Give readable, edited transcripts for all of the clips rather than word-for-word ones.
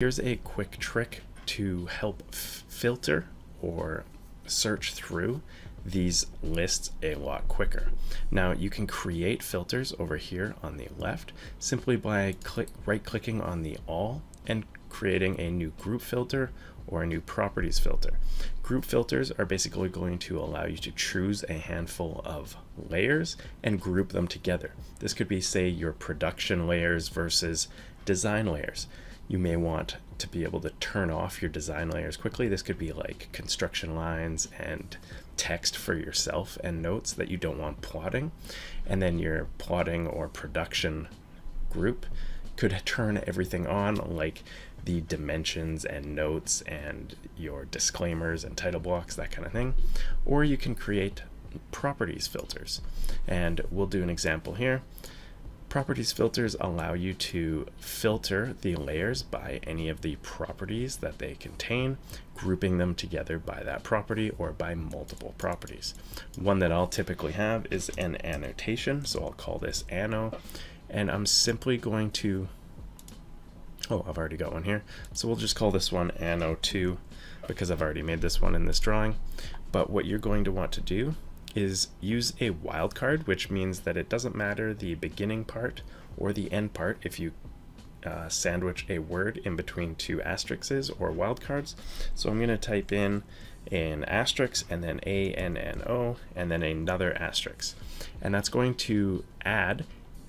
Here's a quick trick to help filter or search through these lists a lot quicker. Now you can create filters over here on the left simply by right-clicking on the all and creating a new group filter or a new properties filter. Group filters are basically going to allow you to choose a handful of layers and group them together. This could be, say, your production layers versus design layers. You may want to be able to turn off your design layers quickly. This could be like construction lines and text for yourself and notes that you don't want plotting. And then your plotting or production group could turn everything on, like the dimensions and notes and your disclaimers and title blocks, that kind of thing. Or you can create properties filters. And we'll do an example here. Properties filters allow you to filter the layers by any of the properties that they contain, grouping them together by that property or by multiple properties. One that I'll typically have is an annotation, so I'll call this anno, and I'm simply going to, oh, I've already got one here, so we'll just call this one anno 2 because I've already made this one in this drawing. But what you're going to want to do is use a wildcard, which means that it doesn't matter the beginning part or the end part if you sandwich a word in between two asterisks or wildcards. So I'm going to type in an asterisk and then ANNO and then another asterisk. And that's going to add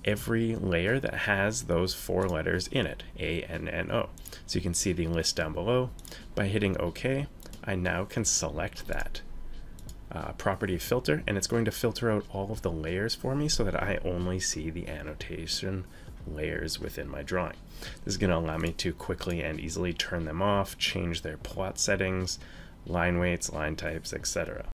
every layer that has those four letters in it, ANNO. So you can see the list down below. By hitting OK, I now can select that property filter, and it's going to filter out all of the layers for me so that I only see the annotation layers within my drawing. This is going to allow me to quickly and easily turn them off, change their plot settings, line weights, line types, etc.